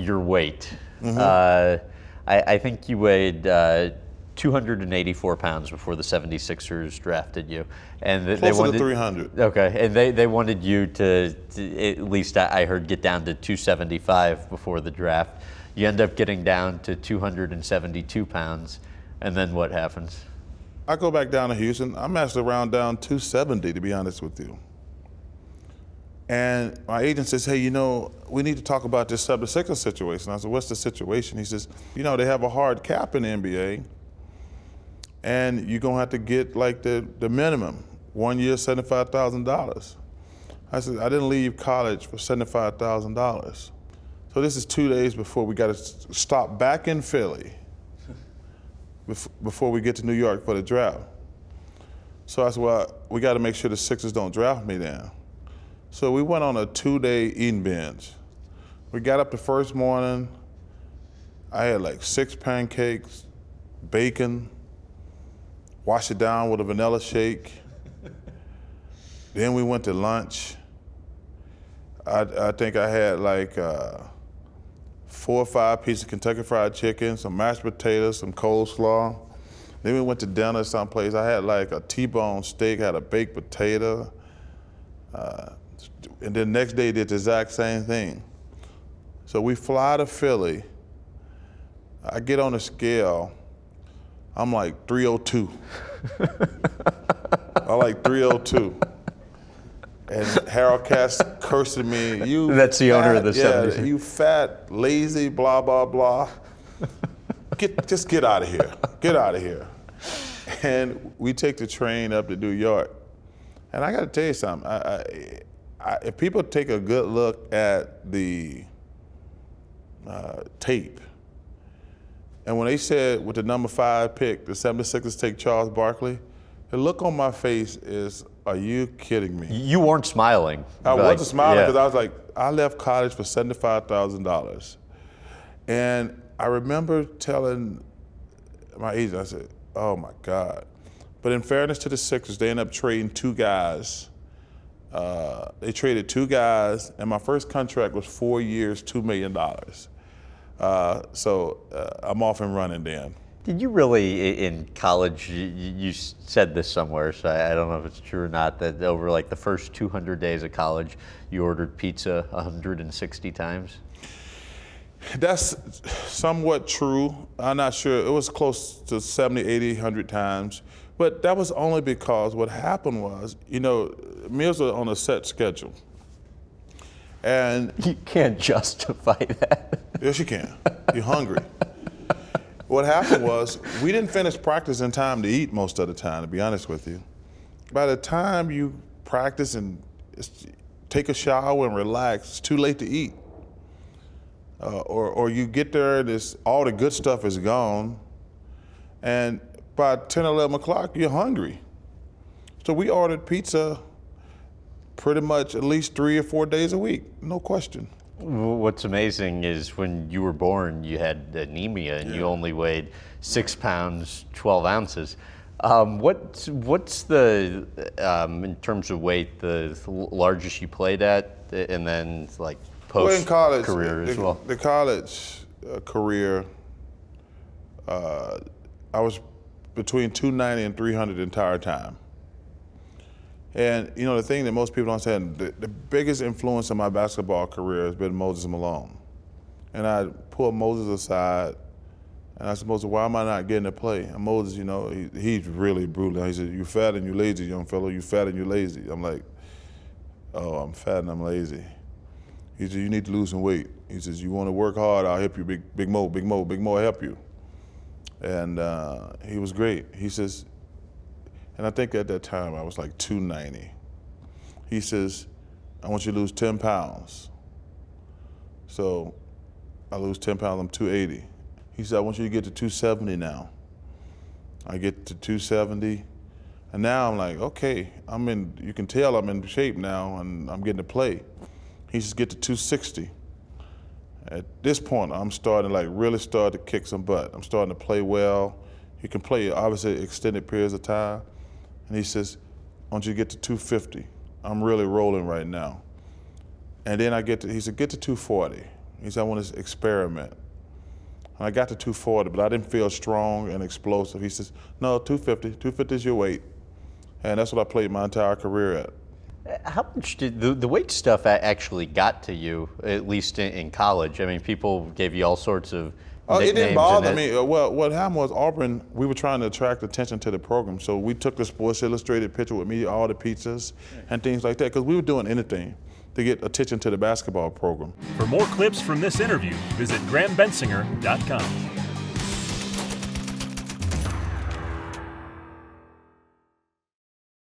your weight. Mm-hmm. I think you weighed 284 pounds before the 76ers drafted you, and they wanted to 300. Okay, and they wanted you to at least I heard get down to 275 before the draft. You end up getting down to 272 pounds, and then what happens? I go back down to Houston. I'm actually around down 270, to be honest with you. And my agent says, hey, you know, we need to talk about this 76ers situation. I said, what's the situation? He says, you know, they have a hard cap in the NBA, and you're gonna have to get like the minimum, 1 year, $75,000. I said, I didn't leave college for $75,000. So this is 2 days before we gotta stop back in Philly, before we get to New York for the draft. So I said, well, we gotta make sure the Sixers don't draft me then. So we went on a 2 day eating binge. We got up the first morning, I had like 6 pancakes, bacon, wash it down with a vanilla shake. Then we went to lunch. I think I had like 4 or 5 pieces of Kentucky Fried Chicken, some mashed potatoes, some coleslaw. Then we went to dinner someplace. I had like a T-bone steak, had a baked potato. And then next day did the exact same thing. So we fly to Philly. I get on the scale. I'm like 302. I'm like 302. And Harold Katz cursed me. You That's the fat, owner of the 76ers. Yeah, you fat, lazy, blah, blah, blah. Just get out of here. Get out of here. And we take the train up to New York. And I got to tell you something. If people take a good look at the tape, and when they said with the number 5 pick, the 76ers take Charles Barkley, the look on my face is, are you kidding me? You weren't smiling. I wasn't smiling because I was like, I left college for $75,000. And I remember telling my agent, I said, oh my God. But in fairness to the Sixers, they ended up trading 2 guys. They traded 2 guys, and my first contract was 4 years, $2 million. I'm off and running then. Did you really, in college, you said this somewhere, so I don't know if it's true or not, that over like the first 200 days of college, you ordered pizza 160 times? That's somewhat true. I'm not sure. It was close to 70, 80, 100 times. But that was only because what happened was, you know, meals were on a set schedule. And you can't justify that. Yes, you can. You're hungry. What happened was, we didn't finish practice in time to eat most of the time, to be honest with you. By the time you practice and take a shower and relax, it's too late to eat. Or you get there, all the good stuff is gone. And by 10, 11 o'clock, you're hungry. So we ordered pizza pretty much at least 3 or 4 days a week, no question. What's amazing is when you were born, you had anemia and you only weighed 6 pounds, 12 ounces. What's the, in terms of weight, the largest you played at, and then like post-career as well? The college career, I was between 290 and 300 the entire time. And you know, the thing that most people don't understand, the biggest influence in my basketball career has been Moses Malone. And I pulled Moses aside, and I said, Moses, why am I not getting to play? And Moses, you know, he's really brutal. He said, you fat and you lazy, young fellow, you fat and you lazy. I'm like, oh, I'm fat and I'm lazy. He said, you need to lose some weight. He says, you want to work hard, I'll help you, Big Mo, I'll help you. And he was great. He says, and I think at that time I was like 290. He says, I want you to lose 10 pounds. So I lose 10 pounds, I'm 280. He said, I want you to get to 270 now. I get to 270, and now I'm like, okay, you can tell I'm in shape now and I'm getting to play. He says, get to 260. At this point, I'm starting to really start to kick some butt. I'm starting to play well. He can play, obviously, extended periods of time. And he says, I want you to get to 250. I'm really rolling right now. And then he said, get to 240. He said, I want to experiment. And I got to 240, but I didn't feel strong and explosive. He says, no, 250. 250 is your weight. And that's what I played my entire career at. How much did the weight stuff actually got to you, at least in college? I mean, people gave you all sorts of nicknames. It didn't bother me. Well, what happened was Auburn, we were trying to attract attention to the program. So we took the Sports Illustrated picture with me, all the pizzas and things like that, because we were doing anything to get attention to the basketball program. For more clips from this interview, visit GrahamBensinger.com.